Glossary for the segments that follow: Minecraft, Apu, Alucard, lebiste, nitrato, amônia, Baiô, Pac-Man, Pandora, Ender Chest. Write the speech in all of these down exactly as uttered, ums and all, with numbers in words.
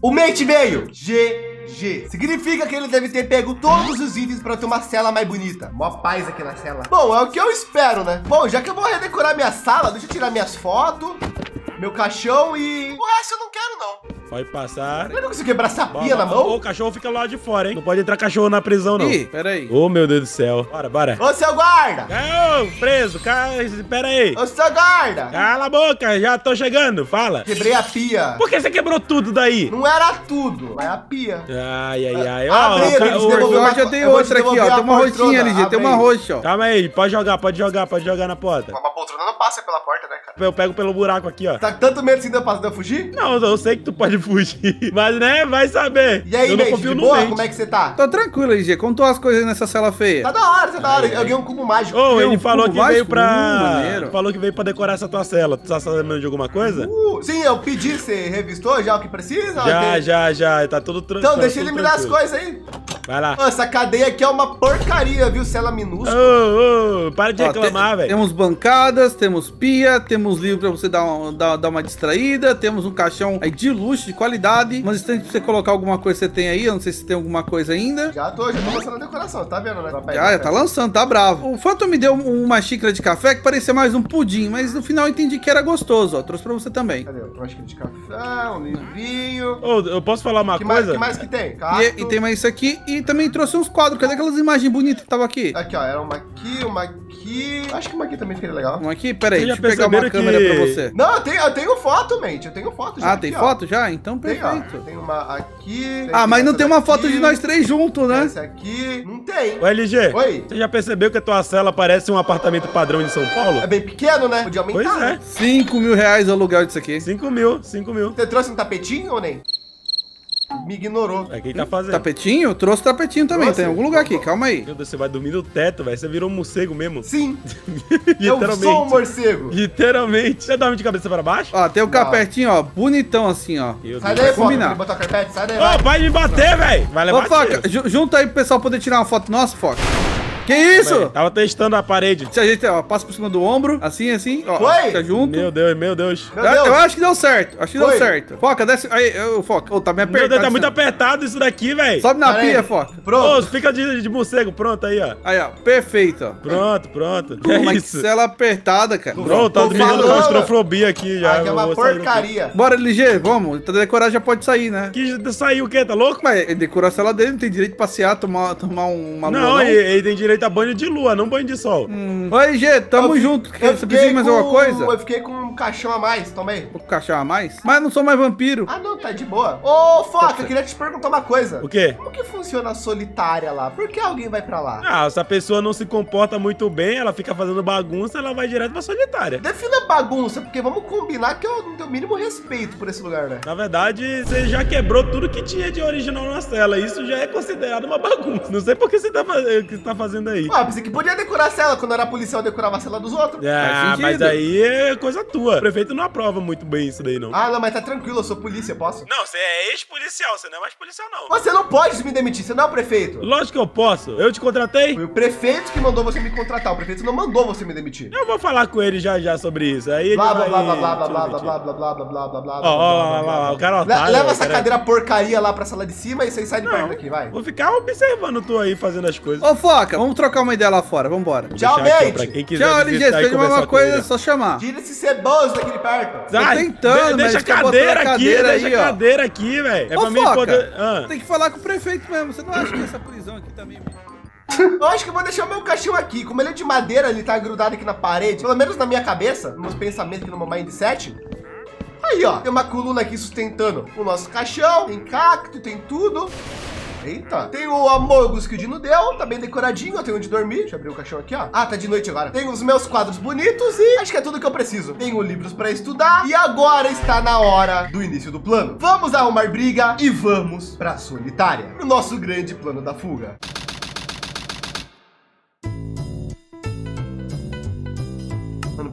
O mate veio. G G. Significa que ele deve ter pego todos os itens pra ter uma cela mais bonita. Mó paz aqui na cela. Bom, é o que eu espero, né? Bom, já que eu vou redecorar minha sala, deixa eu tirar minhas fotos, meu caixão e... O resto eu não quero, não. Vai passar. Eu não consigo quebrar essa pia na mão. O cachorro fica lá de fora, hein? Não pode entrar cachorro na prisão, não. Ih, pera aí. Ô, meu Deus do céu. Bora, bora. Ô, seu guarda. Ô, preso. Ca... Pera aí. Ô, seu guarda. Cala a boca. Já tô chegando. Fala. Quebrei a pia. Por que você quebrou tudo daí? Não era tudo. Mas a pia. Ai, ai, ai. Ó, Jorge, eu tenho outra aqui, ó. Tem uma roxinha, L G. Tem uma roxa, ó. Calma aí. Pode jogar, pode jogar, pode jogar na porta. Uma poltrona não passa pela porta, né, cara? Eu pego pelo buraco aqui, ó. Tá com tanto medo assim de eu passar, de eu fugir? Não, eu sei que tu pode fugir. Mas, né, vai saber. E aí, gente, de boa? Como é que você tá? Tô tranquilo, L G. Contou as coisas nessa cela feia. Tá da hora, tá da hora. Eu ganhei um cubo mágico. Ô, oh, ele um falou que veio pra... Hum, falou que veio pra decorar essa tua cela. Tu tá sabendo de alguma coisa? Uh, sim, eu pedi. Você revistou já o que precisa? Já, tem... já, já. Tá tudo tranquilo. Então, deixa ele me dar as coisas aí. Vai lá. Essa cadeia aqui é uma porcaria, viu? Cela minúscula. Ô, oh, oh, para de Ó, reclamar, tem, velho. Temos bancadas, temos pia, temos livro pra você dar uma, dar, dar uma distraída, temos um caixão aí de luxo, de qualidade. Mas tem que você colocar alguma coisa que você tem aí. Eu não sei se tem alguma coisa ainda. Já tô, já tô lançando a decoração, tá vendo, né? Papai, já, já tá lançando, tá bravo. O Phantom me deu uma xícara de café que parecia mais um pudim, mas no final eu entendi que era gostoso, ó. Trouxe pra você também. Cadê? Eu trouxe de café, um livrinho. Ô, oh, eu posso falar uma que coisa? O que mais que tem? E, e tem mais isso aqui. E E também trouxe uns quadros. Cadê aquelas imagens bonitas que tava aqui? Aqui, ó. Era uma aqui, uma aqui. Acho que uma aqui também ficaria legal. Uma aqui? Pera aí, deixa eu pegar uma que... câmera pra você. Não, eu tenho, eu tenho foto, mate. Eu tenho foto já. Ah, tem aqui, foto ó. já? Então, perfeito. Tem, tem uma aqui. Tem ah, mas não tem uma foto de nós três juntos, né? Essa aqui. Não tem. Ô, L G. Oi. Você já percebeu que a tua cela parece um apartamento padrão de São Paulo? É bem pequeno, né? Podia aumentar. Pois é. cinco mil reais o aluguel disso aqui. cinco mil, cinco mil. Você trouxe um tapetinho ou nem? Me ignorou. É, quem tá fazendo? Tapetinho? Trouxe tapetinho também. Nossa, tem algum lugar aqui, calma aí. Meu Deus, você vai dormir no teto, velho. Você virou um morcego mesmo. Sim. Literalmente. Eu sou um morcego. Literalmente. Você dorme de cabeça pra baixo? Ó, tem o carpetinho, ó. Bonitão assim, ó. Sai daí, pô. Botar o carpete, sai daí. Ô, vai me bater, velho. Vai levar. Ô, Foca, junta aí pro pessoal poder tirar uma foto nossa, Foca. Que isso? Mano, tava testando a parede. Se a gente, ó, passa por cima do ombro, assim, assim, ó. Foi? Fica junto. Meu Deus, meu Deus. Meu eu, Deus. eu acho que deu certo, acho que Foi. deu certo. Foca, desce, aí, eu, Foca. Ô, oh, tá me apertado. Meu Deus, tá muito apertado isso daqui, velho. Sobe na Parei. pia, Foca. Pronto. Oh, fica de, de morcego, pronto, aí, ó. Aí, ó, perfeito, ó. Pronto, pronto. É Uma isso. Cela apertada, cara. Pronto, tá dormindo com claustrofobia aqui já. Ah, que é uma porcaria. Bora, L G, vamos. Tá decorado, já pode sair, né? Que sair o quê? Tá louco? Mas ele decorou a cela dele, não tem direito de passear, tomar, tomar uma lua. Não, ele, ele tem direito a banho de lua, não banho de sol. Hum. Oi, G, tamo eu, junto. Eu Você precisa mais com... alguma coisa? Eu fiquei com um caixão a mais também. Um caixão a mais? Mas não sou mais vampiro. Ah, não, tá de boa. Ô, Foca, eu queria te perguntar uma coisa. O quê? Como que funciona a solitária lá? Por que alguém vai pra lá? Ah, se a pessoa não se comporta muito bem, ela fica fazendo bagunça, ela vai direto pra solitária. Defina bagunça, porque vamos combinar que eu não tenho o mínimo respeito por esse lugar, né? Na verdade, você já quebrou tudo que tinha de original na cela. Isso já é considerado uma bagunça. Não sei por que você tá, faz... você tá fazendo aí. Ah, pensei que podia decorar a cela. Quando era policial, decorava a cela dos outros. Ah, mas aí é coisa tua. O prefeito não aprova muito bem isso daí, não. Ah, não, mas tá tranquilo, eu sou polícia, posso? Não, você é ex-policial, você não é mais policial, não. Você não pode me demitir, você não é o prefeito. Lógico que eu posso. Eu te contratei. Foi o prefeito que mandou você me contratar. O prefeito não mandou você me demitir. Eu vou falar com ele já já sobre isso. Aí ele blá, vai... blá, blá, blá, blá, blá, blá, blá, blá, blá, blá, blá, blá, blá, blá, ó, ó, ó, o cara otário. Leva essa cadeira porcaria lá pra sala de cima e você sai de perto aqui, vai. Vou ficar observando tu aí fazendo as coisas. Ô, Foca, vamos trocar uma ideia lá fora, vambora. Tchau, gente. Tchau, L G, se tem alguma coisa, é só chamar. Tira esses cebosos daqui de perto. Tô tentando, deixa a cadeira aqui, deixa a cadeira aqui, velho. É pra mim poder... Tem que falar com o prefeito mesmo, você não acha que essa prisão aqui também... Eu acho que eu vou deixar o meu caixão aqui. Como ele é de madeira, ele tá grudado aqui na parede. Pelo menos na minha cabeça, nos meus pensamentos aqui no meu mindset. Aí, ó, tem uma coluna aqui sustentando o nosso caixão. Tem cacto, tem tudo. Eita, tem o Amogos que o Dino deu, tá bem decoradinho, eu tenho onde dormir. Deixa eu abrir o caixão aqui, ó. Ah, tá de noite agora. Tem os meus quadros bonitos e acho que é tudo que eu preciso. Tenho livros pra estudar e agora está na hora do início do plano. Vamos arrumar briga e vamos pra solitária, pro nosso grande plano da fuga.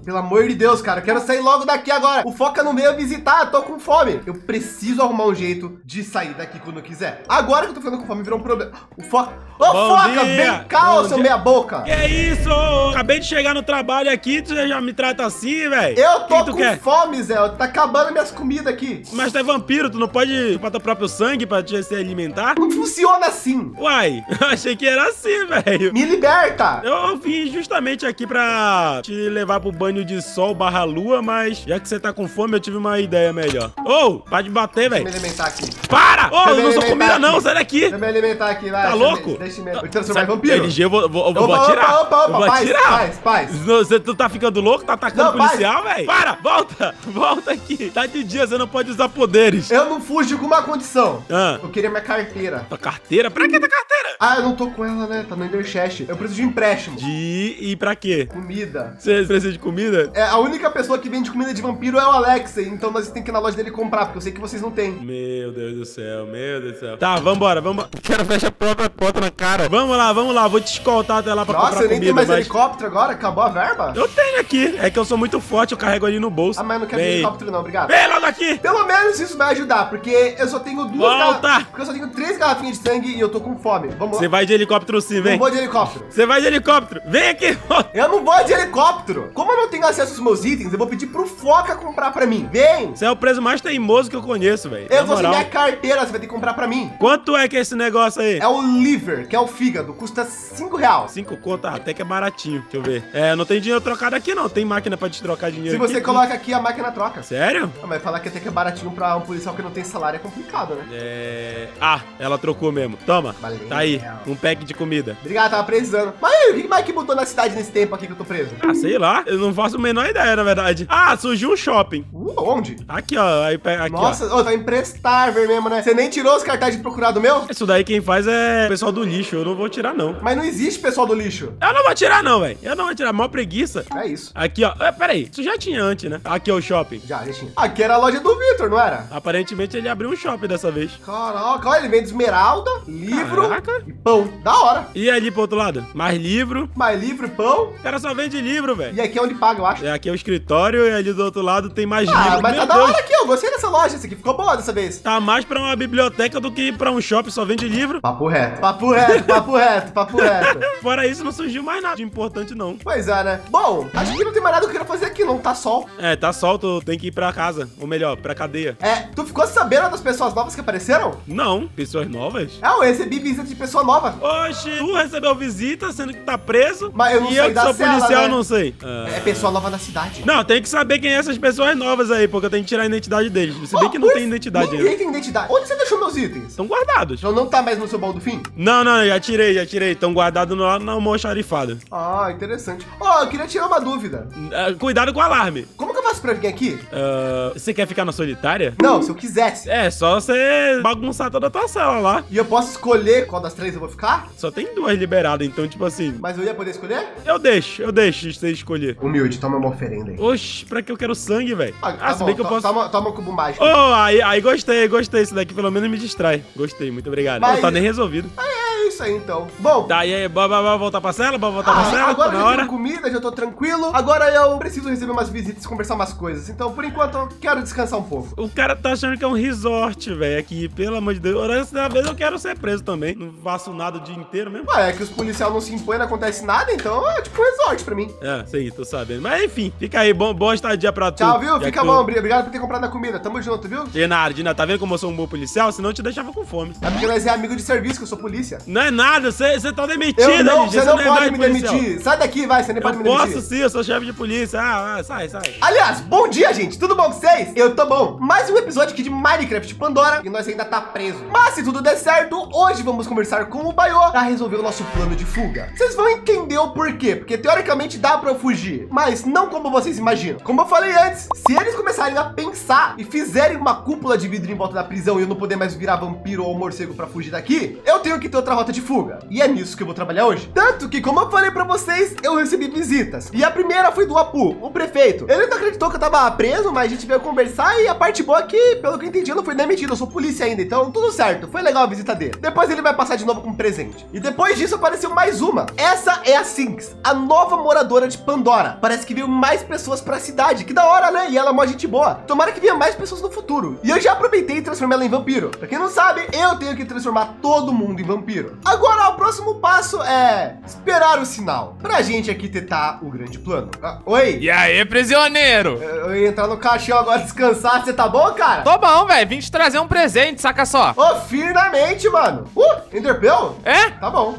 Pelo amor de Deus, cara. Eu quero sair logo daqui agora. O Foca não veio visitar. Tô com fome. Eu preciso arrumar um jeito de sair daqui quando eu quiser. Agora que eu tô ficando com fome, virou um problema. O Foca... Ô, Foca, vem cá, seu meia boca. Que é isso? Acabei de chegar no trabalho aqui. Tu já me trata assim, velho? Eu tô com fome, Zé. Tá acabando minhas comidas aqui. Mas tu é vampiro. Tu não pode chupar teu próprio sangue pra te se alimentar? Não funciona assim. Uai, achei que era assim, velho. Me liberta. Eu vim justamente aqui pra te levar pro banho de sol barra lua, mas já que você tá com fome, eu tive uma ideia melhor. Ô, oh, para de bater, velho. Deixa eu me alimentar aqui. Para! Ô, oh, eu não sou comida, aqui. não. Sai daqui. Deixa eu me alimentar aqui, vai. Tá louco? Me... Deixa eu me... Eu transformar em vampiro. L G, eu vou, vou, eu vou opa, atirar. Opa, opa, opa. Eu vou paz, atirar. Paz, paz. Você tu tá ficando louco? Tá atacando o policial, velho? Para, volta. Volta aqui. Tá de dia, você não pode usar poderes. Eu não fujo com uma condição. Ah. Eu queria minha carteira. Tua carteira? Pra que tua carteira? Ah, eu não tô com ela, né? Tá no Ender Chest. Eu preciso de empréstimo. De... E pra quê? Comida. Você precisa de comida? É, a única pessoa que vende comida de vampiro é o Alex, então nós temos que ir na loja dele comprar, porque eu sei que vocês não tem. Meu Deus do céu, meu Deus do céu. Tá, vambora, vambora. O cara fecha a própria porta na cara. Vamos lá, vamos lá, vou te escoltar até lá pra Nossa, comprar comida. Nossa, eu nem tenho mais mas... helicóptero agora? Acabou a verba? Eu tenho aqui. É que eu sou muito forte, eu carrego ali no bolso. Ah, mas eu não quero Vem. helicóptero não, obrigado. Vem logo aqui! Pelo menos isso vai ajudar, porque eu só tenho duas Volta. Garra... Porque eu só tenho três garrafinhas de sangue e eu tô com fome. Vamos lá. Você vai de helicóptero sim, vem. Eu vou de helicóptero. Você vai de helicóptero. Vem aqui. Eu não vou de helicóptero. Como eu não tenho tenho acesso aos meus itens, eu vou pedir pro Foca comprar pra mim. Vem! Você é o preso mais teimoso que eu conheço, velho. Eu vou ser minha carteira, você vai ter que comprar pra mim. Quanto é que é esse negócio aí? É o liver, que é o fígado. Custa cinco reais. cinco conto, até que é baratinho. Deixa eu ver. É, não tem dinheiro trocado aqui, não. Tem máquina pra te trocar dinheiro. Se você aqui, coloca aqui, a máquina troca. Sério? Ah, mas falar que até que é baratinho pra um policial que não tem salário é complicado, né? É... Ah, ela trocou mesmo. Toma. Valeu. Tá aí. Um pack de comida. Obrigado, tava precisando. Mas aí, o que mais que botou na cidade nesse tempo aqui que eu tô preso? Ah, sei lá. Eu não vou faço a menor ideia, na verdade. Ah, surgiu um shopping. Uh, onde? Aqui, ó. Aí, aqui, Nossa, ó. Ó, vai emprestar mesmo, né? Você nem tirou os cartazes de procurar do meu? Isso daí quem faz é o pessoal do lixo. Eu não vou tirar, não. Mas não existe pessoal do lixo. Eu não vou tirar, não, velho. Eu não vou tirar. Mó preguiça. É isso. Aqui, ó. É, pera aí. Isso já tinha antes, né? Aqui é o shopping. Já, já tinha. Aqui era a loja do Victor, não era? Aparentemente ele abriu um shopping dessa vez. Caraca, olha. Ele vende esmeralda, livro Caraca. e pão. Da hora. E ali pro outro lado? Mais livro. Mais livro e pão. O cara só vende livro, velho. E aqui é onde paga, eu acho. É, aqui é o escritório e ali do outro lado tem mais livros. Ah, mas tá da hora aqui, eu gostei dessa loja, essa aqui ficou boa dessa vez. Tá mais pra uma biblioteca do que pra um shopping, só vende livro. Papo reto, papo reto, papo reto, papo reto. Fora isso, não surgiu mais nada de importante, não. Pois é, né? Bom, acho que não tem mais nada que eu queira fazer aqui, não. Tá sol. É, tá sol, tu tem que ir pra casa, ou melhor, pra cadeia. É, tu ficou sabendo das pessoas novas que apareceram? Não, pessoas novas? É, eu recebi visita de pessoa nova. Oxe, tu recebeu visita, sendo que tá preso. Mas eu não sei eu da sou cela, policial, né? não sei. Ah. É pessoa nova da cidade. Não, tem que saber quem é essas pessoas novas aí, porque eu tenho que tirar a identidade deles. Se bem oh, que não tem identidade ainda. Ninguém tem identidade. Onde você deixou meus itens? Estão guardados. Então não tá mais no seu baú do fim? Não, não, já tirei, já tirei. Estão guardados lá no almoxarifado. Ah, interessante. Ó, oh, eu queria tirar uma dúvida. Uh, cuidado com o alarme. Como que eu faço pra vir aqui? Uh, você quer ficar na solitária? Não, se eu quisesse. É, só você bagunçar toda a tua cela lá. E eu posso escolher qual das três eu vou ficar? Só tem duas liberadas, então tipo assim... Mas eu ia poder escolher? Eu deixo, eu deixo de você escolher. Humilde, toma uma oferenda aí. Oxi, pra que eu quero sangue, velho? Ah, tá ah, se bem bom, que eu posso... Toma, toma um cubo mágico. Oh, aí, aí gostei, gostei. Isso daqui pelo menos me distrai. Gostei, muito obrigado. Mas... Não tá nem resolvido. É, é isso aí, então. Bom... Tá, e aí, bora voltar pra cela? Bora voltar ah, pra cela? Agora tá já tenho comida, já tô tranquilo. Agora eu preciso receber umas visitas e conversar umas coisas. Então, por enquanto, eu quero descansar um pouco. O cara tá achando que é um resort, velho. Aqui, pelo amor de Deus. Dessa vez eu quero ser preso também. Não faço nada o dia inteiro mesmo. Ué, é que os policiais não se impõem, não acontece nada. Então, é tipo um resort pra mim. É, sei, tô sabendo. Mas enfim, fica aí, bom, boa estadia pra tu. Tchau, viu? Fica bom, obrigado por ter comprado a comida. Tamo junto, viu? De nada, de nada. Tá vendo como eu sou um bom policial? Senão eu te deixava com fome. É porque nós é amigo de serviço, que eu sou polícia. Não é nada, você tá demitido. Eu não, você não, não pode é me policial. demitir. Sai daqui, vai, você nem eu pode me demitir. Eu posso sim, eu sou chefe de polícia. Ah, ah, sai, sai. Aliás, bom dia, gente. Tudo bom com vocês? Eu tô bom. Mais um episódio aqui de Minecraft Pandora e nós ainda tá preso. Mas se tudo der certo, hoje vamos conversar com o Baiô pra resolver o nosso plano de fuga. Vocês vão entender o porquê, porque teoricamente dá pra eu fugir. Mas não como vocês imaginam. Como eu falei antes, se eles começarem a pensar e fizerem uma cúpula de vidro em volta da prisão e eu não poder mais virar vampiro ou morcego pra fugir daqui, eu tenho que ter outra rota de de fuga. E é nisso que eu vou trabalhar hoje. Tanto que, como eu falei pra vocês, eu recebi visitas. E a primeira foi do Apu, o prefeito. Ele não acreditou que eu tava preso, mas a gente veio conversar. E a parte boa é que, pelo que eu entendi, eu não fui demitido. Eu sou polícia ainda, então tudo certo. Foi legal a visita dele. Depois ele vai passar de novo com um presente. E depois disso apareceu mais uma. Essa é a Sinks, a nova moradora de Pandora. Parece que veio mais pessoas pra cidade. Que da hora, né? E ela é mó gente boa. Tomara que venha mais pessoas no futuro. E eu já aproveitei e transformei ela em vampiro. Pra quem não sabe, eu tenho que transformar todo mundo em vampiro. Agora, o próximo passo é esperar o sinal. Pra gente arquitetar o grande plano. Ah, oi? E aí, prisioneiro? Eu, eu ia entrar no caixão agora descansar. Você tá bom, cara? Tô bom, velho. Vim te trazer um presente, saca só. Oh, finalmente, mano. Uh, Enderpeel? É? Tá bom.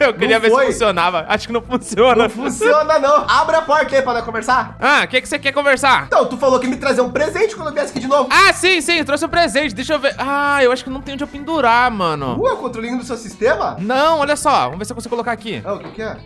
Eu queria ver se funcionava. Acho que não funciona. Não funciona, não. Abre a porta aí pra nós conversar. Ah, o que que você quer conversar? Então, tu falou que me trazer um presente quando eu viesse aqui de novo. Ah, sim, sim. Trouxe um presente. Deixa eu ver. Ah, eu acho que não tem onde eu pendurar, mano. Uh, é o controlinho do seu sistema? Não, olha só. Vamos ver se eu consigo colocar aqui. Ah, o que que é?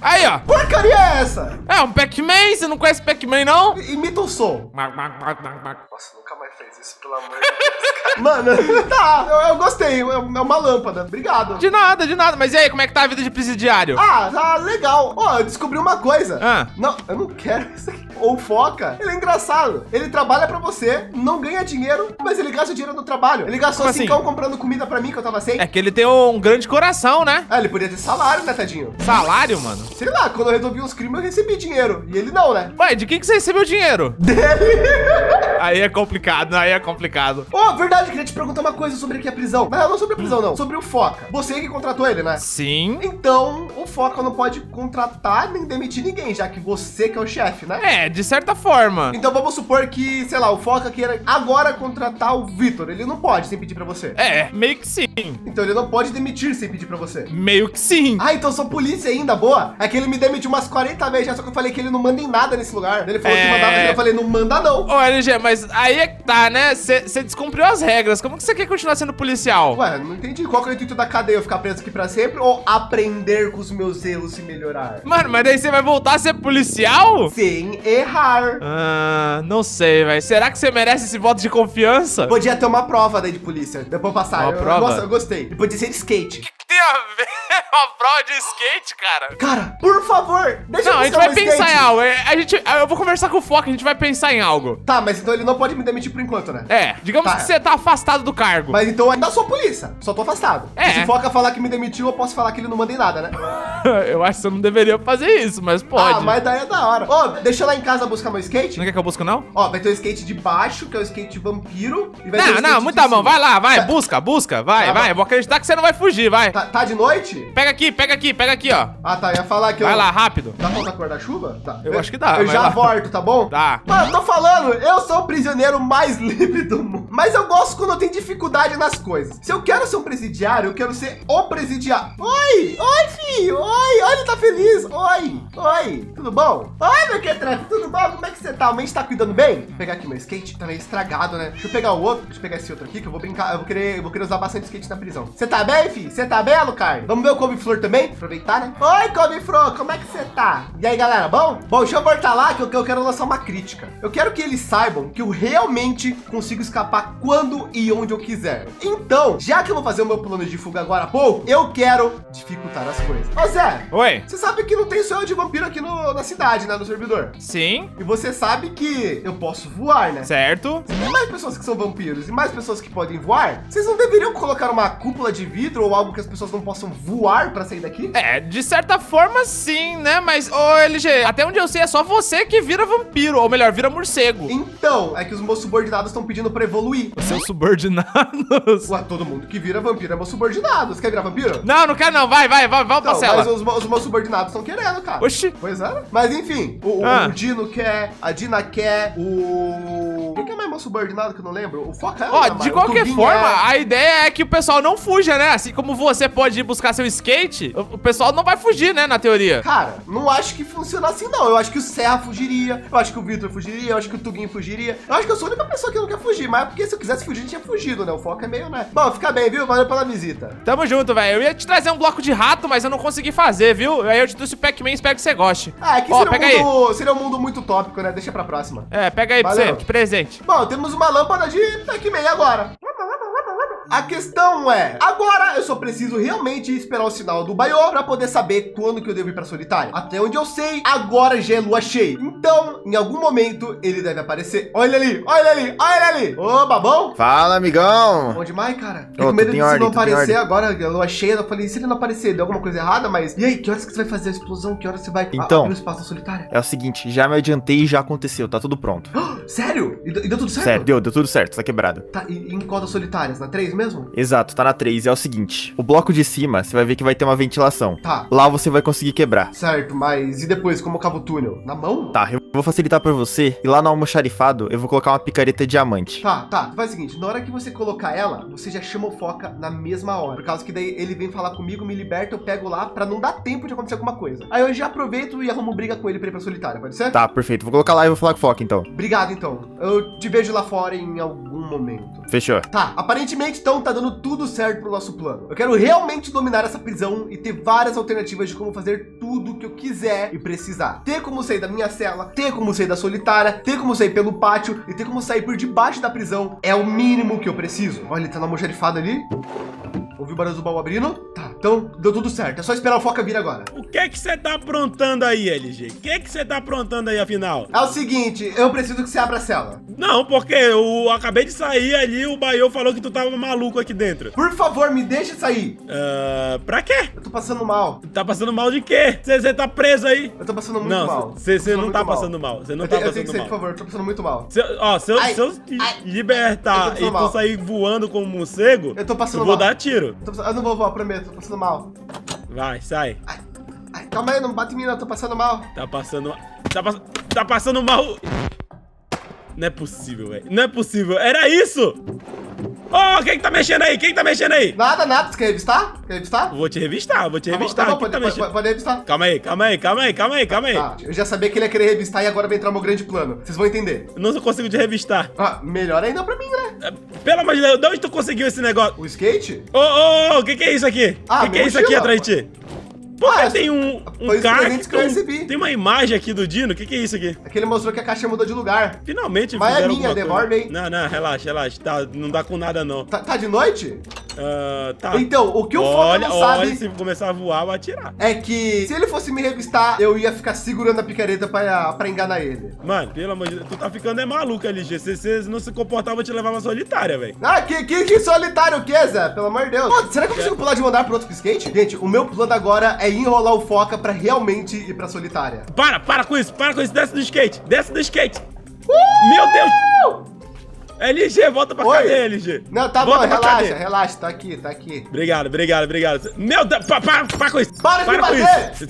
Aí, ó. Porcaria é essa? É, um Pac-Man. Você não conhece Pac-Man, não? Imita o som. Nossa, nunca mais fez isso, pelo amor de Deus, cara. Mano, tá. Eu, eu gostei. É uma lâmpada. Obrigado. De nada, de nada. Mas e aí, como é que tá a vida de presidiário? Ah, tá legal. Ó, oh, eu descobri uma coisa. Ah. Não, eu não quero isso aqui. Ou foca. Ele é engraçado. Ele trabalha pra você, não ganha dinheiro, mas ele gasta o dinheiro no trabalho. Ele gastou assim, cincão comprando comida pra mim, que eu tava sem. É que ele tem um grande coração, né? Ah, ele podia ter salário, né, tadinho? Salário, mano? Sei lá, quando eu resolvi os crimes, eu recebi dinheiro. E ele não, né? Ué, de quem que você recebeu dinheiro? Dele. Aí é complicado, aí é complicado. Oh, verdade, queria te perguntar uma coisa sobre aqui a prisão. Não, não sobre a prisão, não. Sobre o Foca. Você que contratou ele, né? Sim. Então, o Foca não pode contratar nem demitir ninguém, já que você que é o chefe, né? É, de certa forma. Então vamos supor que, sei lá, o Foca queira agora contratar o Vitor. Ele não pode sem pedir pra você. É, meio que sim. Então ele não pode demitir sem pedir pra você. Meio que sim. Ah, então sou polícia ainda, boa? É que ele me demitiu umas quarenta vezes, já só que eu falei que ele não manda em nada nesse lugar. Ele falou é... que mandava, eu falei, não manda não. Ô, L G, mas aí é que tá, né? Você descumpriu as regras. Como que você quer continuar sendo policial? Ué, não entendi. Qual que é o intuito da cadeia? Eu ficar preso aqui pra sempre ou aprender com os meus erros e melhorar? Mano, mas daí você vai voltar a ser policial? Sem errar. Ah, não sei, velho. Será que você merece esse voto de confiança? Podia ter uma prova daí de polícia. Eu vou passar. Uma eu, prova? Nossa, eu gostei. E podia ser de skate. Tem a ver uma prova de skate, cara? Cara, por favor, deixa eu... Não, a gente vai pensar skate. em algo. A gente, eu vou conversar com o Foca, a gente vai pensar em algo. Tá, mas então ele não pode me demitir por enquanto, né? É, digamos tá. que você tá afastado do cargo. Mas então ainda sou polícia, só tô afastado. É. Se o Foca falar que me demitiu, eu posso falar que ele não manda em nada, né? Eu acho que eu não deveria fazer isso, mas pode. Ah, mas daí é da hora. Ó, oh, deixa eu lá em casa buscar meu skate. Não quer que eu busque, não? Ó, oh, vai ter o skate de baixo, que é o skate de vampiro. E vai não, ter não, muita mão. Vai lá, vai, tá. busca, busca, vai, tá, vai. Eu vou acreditar que você não vai fugir, vai. Tá, tá de noite? Pega aqui, pega aqui, pega aqui, ó. Ah, tá, ia falar que vai eu... Vai lá, rápido. Dá pra usar guarda-chuva? Tá. Eu, eu acho que dá. Eu já lá. volto, tá bom? Tá. Mano, eu tô falando, eu sou o prisioneiro mais livre do mundo. Mas eu gosto quando eu tenho dificuldade nas coisas. Se eu quero ser um presidiário, eu quero ser o presidiário. Oi, oi, filho, oi, olha, ele tá feliz. Oi, oi, tudo bom? Oi, meu quetrato, tudo bom? Como é que você tá? O mente tá cuidando bem? Vou pegar aqui meu skate, tá meio estragado, né? Deixa eu pegar o outro, deixa eu pegar esse outro aqui, que eu vou brincar, eu vou querer, eu vou querer usar bastante skate na prisão. Você tá bem, filho? Você tá bem, Alucard? Vamos ver o couve-flor também? Aproveitar, né? Oi, couve-flor, como é que você tá? E aí, galera, bom? Bom, deixa eu voltar lá que eu, que eu quero lançar uma crítica. Eu quero que eles saibam que eu realmente consigo escapar quando e onde eu quiser. Então, já que eu vou fazer o meu plano de fuga agora há pouco, eu quero dificultar as coisas. Ô, Zé. Oi. Você sabe que não tem sonho de vampiro aqui no, na cidade, né? No servidor. Sim. E você sabe que eu posso voar, né? Certo. Se tem mais pessoas que são vampiros e mais pessoas que podem voar, vocês não deveriam colocar uma cúpula de vidro ou algo que as pessoas não possam voar pra sair daqui? É, de certa forma sim, né? Mas, ô L G, até onde eu sei é só você que vira vampiro, ou melhor, vira morcego. Então, é que os meus subordinados estão pedindo pra evoluir. Os seus subordinados? Ué, todo mundo que vira vampiro é meu subordinado. Você quer virar vampiro? Não, não quero não, vai, vai, vai, vai então, parcela. Mas os, os meus subordinados estão querendo, cara. Oxi. Pois é. Mas enfim, o, ah. o Dino quer, a Dina quer, o... Quem que é mais meu subordinado que eu não lembro? O Foca é Ó, de mais. qualquer forma, é... a ideia é que o pessoal não fuja, né? Assim como você pode ir buscar seu skate, o pessoal não vai fugir, né, na teoria. Cara, não acho que funciona assim, não. Eu acho que o Serra fugiria, eu acho que o Vitor fugiria, eu acho que o Tuguinho fugiria. Eu acho que eu sou a única pessoa que não quer fugir, mas é porque se eu quisesse fugir, eu tinha fugido, né? O Foca é meio, né? Bom, fica bem, viu? Valeu pela visita. Tamo junto, velho. Eu ia te trazer um bloco de rato, mas eu não consegui fazer, viu? Aí eu te trouxe o Pac-Man e espero que você goste. Ah, aqui Ó, seria, um mundo, seria um mundo muito utópico, né? Deixa pra próxima. É, pega aí Valeu. pra você, de presente. Bom, temos uma lâmpada de Pac-Man agora. A questão é, agora eu só preciso realmente esperar o sinal do Baiô para poder saber quando que eu devo ir para solitária. Até onde eu sei, agora já é lua cheia. Então, em algum momento, ele deve aparecer. Olha ali, olha ali, olha ali. Ô, babão. Fala, amigão. Bom demais, cara. Tô com medo de se não aparecer agora, a lua cheia. Eu falei, se ele não aparecer, deu alguma coisa errada, mas... E aí, que horas que você vai fazer a explosão? Que horas você vai então, abrir o espaço da solitária? É o seguinte, já me adiantei e já aconteceu. Tá tudo pronto. Sério? E deu tudo certo? Sério, deu, deu tudo certo. Tá quebrado. Tá, e em qual das solitárias? Na três mesmo? Exato, tá na três. É o seguinte, o bloco de cima, você vai ver que vai ter uma ventilação. Tá. Lá você vai conseguir quebrar. Certo, mas e depois, como eu cavo o túnel? Na mão? Tá, eu vou facilitar pra você. E lá no almoxarifado, eu vou colocar uma picareta diamante. Tá, tá. Faz o seguinte, na hora que você colocar ela, você já chama o Foca na mesma hora. Por causa que daí ele vem falar comigo, me liberta, eu pego lá pra não dar tempo de acontecer alguma coisa. Aí eu já aproveito e arrumo briga com ele pra ir pra solitária, pode ser? Tá, perfeito. Vou colocar lá e vou falar com o Foca, então. Obrigado, então. Eu te vejo lá fora em algum momento. Fechou. Tá, aparentemente, então, tá dando tudo certo pro nosso plano. Eu quero realmente dominar essa prisão e ter várias alternativas de como fazer tudo que eu quiser e precisar. Ter como sair da minha cela, ter como sair da solitária, ter como sair pelo pátio e ter como sair por debaixo da prisão é o mínimo que eu preciso. Olha, tá na almoxarifada ali. Ouviu o barulho do baú abrindo? Tá, então deu tudo certo. É só esperar o Foca vir agora. O que é que você tá aprontando aí, L G? O que é que você tá aprontando aí, afinal? É o seguinte, eu preciso que você abra a cela. Não, porque eu acabei de sair ali, o Baiô falou que tu tava maluco aqui dentro. Por favor, me deixa sair. Uh, pra quê? Eu tô passando mal. Tá passando mal de quê? Você tá preso aí? Eu tô passando muito não, mal. Você não tá passando mal. Você não eu tá te, passando eu que mal. Você, por favor, eu tô passando muito mal. Se, ó, se eu, ai, se eu ai, libertar eu e mal. Tu sair voando como um morcego, eu tô passando eu vou mal. Dar tiro. Eu, tô, eu não vou voar, prometo, tô passando mal. Vai, sai. Ai, ai, calma aí, não bate em mim, não, tô passando mal. Tá passando mal. Tá, pass... tá passando mal. Não é possível, velho. Não é possível. Era isso! Oh, quem que tá mexendo aí? Quem que tá mexendo aí? Nada, nada. Você quer revistar? Quer revistar? Vou te revistar, vou te revistar. Tá bom, tá bom, pode, tá pode, pode revistar. Calma aí, calma aí, calma aí, calma aí, calma aí. Tá, eu já sabia que ele ia querer revistar e agora vai entrar o meu grande plano. Vocês vão entender. Eu não consigo te revistar. Ah, melhor ainda pra mim, né? Pelo amor de Deus, de onde tu conseguiu esse negócio? O skate? Ô, ô, ô, o que que é isso aqui? Ah, o que que é isso aqui atrás de ti? Pô, ah, tem um, um cacto, que eu recebi. Tem uma imagem aqui do Dino, o que que é isso aqui? É que ele mostrou que a caixa mudou de lugar. Finalmente mas fizeram é minha, devolve aí. Não, não, relaxa, relaxa, tá, não dá com nada não. Tá, tá de noite? Uh, tá. Então, o que o Foca não sabe... Olha, se começar a voar, eu vou atirar. É que se ele fosse me revistar, eu ia ficar segurando a picareta pra, pra enganar ele. Mano, pelo amor de Deus, tu tá ficando é maluco, L G. Se você não se comportar, eu vou te levar uma solitária, velho. Ah, que, que, que solitário o que, Zé? Pelo amor de Deus. Pô, será que eu consigo pular de mandar pro outro skate? Gente, o meu plano agora é enrolar o Foca pra realmente ir pra solitária. Para, para com isso, para com isso. Desce do skate, desce do skate. Uh! Meu Deus! L G, volta pra cadeia, L G. Não, tá bom, relaxa, relaxa, tá aqui, tá aqui. Obrigado, obrigado, obrigado. Meu Deus, para, para, para com isso. Para, para de me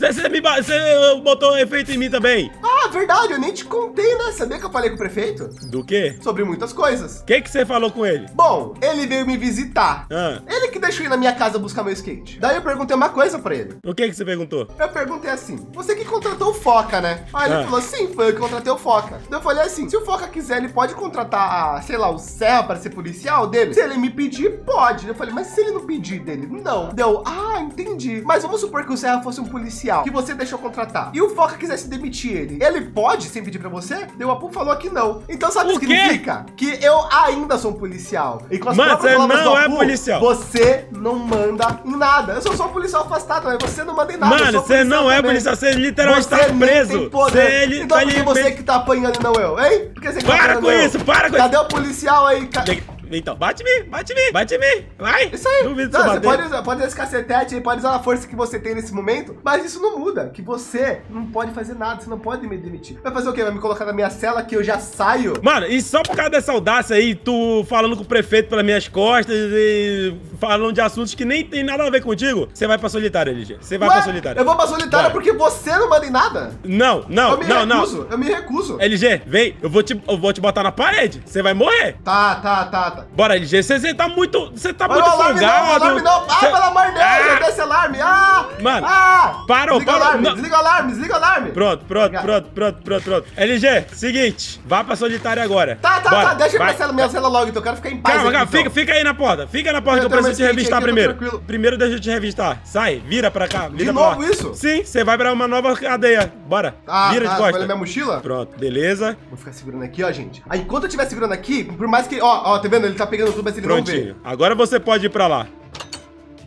bater. Você me bateu, você botou um efeito em mim também. Ah, verdade, eu nem te contei, né? Sabia que eu falei com o prefeito? Do quê? Sobre muitas coisas. O que que você falou com ele? Bom, ele veio me visitar. Ah. Ele que deixou ir na minha casa buscar meu skate. Daí eu perguntei uma coisa pra ele. O que que você perguntou? Eu perguntei assim, você que contratou o Foca, né? Aí ele ah. falou, sim, foi eu que contratei o Foca. Então eu falei assim, se o Foca quiser, ele pode contratar a, sei lá, o Serra para ser policial dele? Se ele me pedir, pode. Eu falei, mas se ele não pedir dele? Não. Deu, ah, entendi. Mas vamos supor que o Serra fosse um policial que você deixou contratar e o Foca quisesse demitir ele. Ele pode sem pedir para você? Deu, a Pum falou que não. Então sabe o que significa? Que eu ainda sou um policial. E com as mas você não é Apu, policial. Você não manda em nada. Eu sou só um policial afastado, mas você não manda em nada. Mano, você não também. É policial. Você literalmente você tá preso. Tem poder. Você ele, então ele, você ele... que tá apanhando não eu, hein? Porque você que tá para com não. isso, para com Cadê isso. Cadê o policial? Policial aí, cara. Então, bate me, bate me, bate me, vai. Isso aí. Não, você pode usar, pode usar esse cacetete aí, pode usar a força que você tem nesse momento, mas isso não muda, que você não pode fazer nada, você não pode me demitir. Vai fazer o quê? Vai me colocar na minha cela que eu já saio? Mano, e só por causa dessa audácia aí, tu falando com o prefeito pelas minhas costas e falando de assuntos que nem tem nada a ver contigo, você vai pra solitária, L G. Você vai Ué? pra solitária. Eu vou pra solitária vai. porque você não manda em nada? Não, não, não, não. Eu me recuso, eu me recuso. L G, vem, eu vou te, eu vou te botar na parede, você vai morrer. Tá, tá, tá, tá. Bora, L G, você tá muito... Você tá Mas muito folgado. Alarme não, alarme não. Ah, cê... pelo amor de Deus, ah. desce alarme. Ah, Mano, ah. parou, desliga parou. Alarme, desliga o alarme, desliga o alarme. Pronto, pronto, Obrigado. pronto, pronto, pronto, pronto. L G, seguinte, vá pra solitária agora. Tá, tá, Bora. tá, deixa vai. pra minha cela logo, então eu quero ficar em paz. Calma, calma, fica, fica aí na porta, fica na porta eu que eu preciso te revistar aqui, primeiro. Primeiro deixa eu te revistar. Sai, vira pra cá, vira De pra novo lá. isso? Sim, você vai pra uma nova cadeia. Bora, ah, vira tá, de costas. Olha minha mochila? Pronto, beleza. Vou ficar segurando aqui, ó, gente. Aí, enquanto eu estiver segurando aqui, por mais que... Ó, ó, tá vendo? ele tá pegando tudo, mas ele Prontinho. não vê. Agora você pode ir pra lá.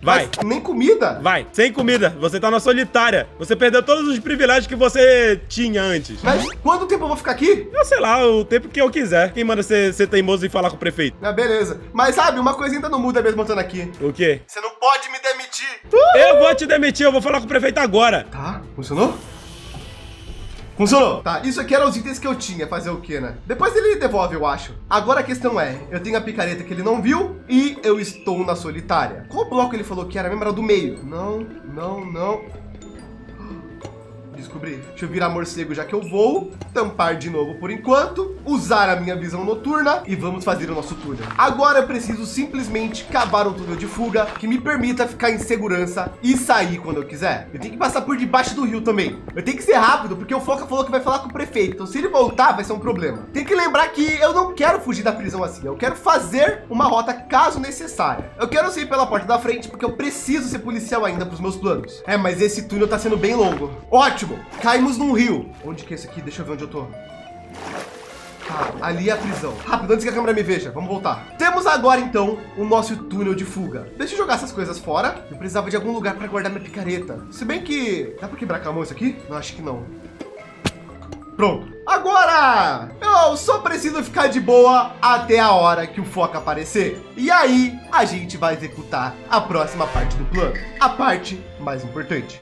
Vai. Mas nem comida? Vai. Sem comida. Você tá na solitária. Você perdeu todos os privilégios que você tinha antes. Mas quanto tempo eu vou ficar aqui? Eu sei lá, o tempo que eu quiser. Quem manda ser, ser teimoso e falar com o prefeito? Ah, beleza. Mas sabe, uma coisa ainda não muda mesmo estando aqui. O quê? Você não pode me demitir. Uhul. Eu vou te demitir. Eu vou falar com o prefeito agora. Tá. Funcionou? Funcionou. Tá, isso aqui eram os itens que eu tinha. Fazer o que, né? Depois ele devolve, eu acho. Agora a questão é, eu tenho a picareta que ele não viu e eu estou na solitária. Qual bloco ele falou que era? Mesmo era do meio. Não, não, não. Descobri. Deixa eu virar morcego já que eu vou. Tampar de novo por enquanto. Usar a minha visão noturna. E vamos fazer o nosso túnel. Agora eu preciso simplesmente cavar um túnel de fuga que me permita ficar em segurança e sair quando eu quiser. Eu tenho que passar por debaixo do rio também. Eu tenho que ser rápido porque o Foca falou que vai falar com o prefeito. Então se ele voltar vai ser um problema. Tem que lembrar que eu não quero fugir da prisão assim. Eu quero fazer uma rota caso necessária. Eu quero sair pela porta da frente porque eu preciso ser policial ainda para os meus planos. É, mas esse túnel tá sendo bem longo. Ótimo! Caímos num rio. Onde que é isso aqui? Deixa eu ver onde eu tô. Tá, ali é a prisão. Rápido, antes que a câmera me veja. Vamos voltar. Temos agora, então, o nosso túnel de fuga. Deixa eu jogar essas coisas fora. Eu precisava de algum lugar pra guardar minha picareta. Se bem que... Dá pra quebrar com a mão isso aqui? Não, acho que não. Pronto. Agora, eu só preciso ficar de boa até a hora que o Foca aparecer. E aí, a gente vai executar a próxima parte do plano. A parte mais importante.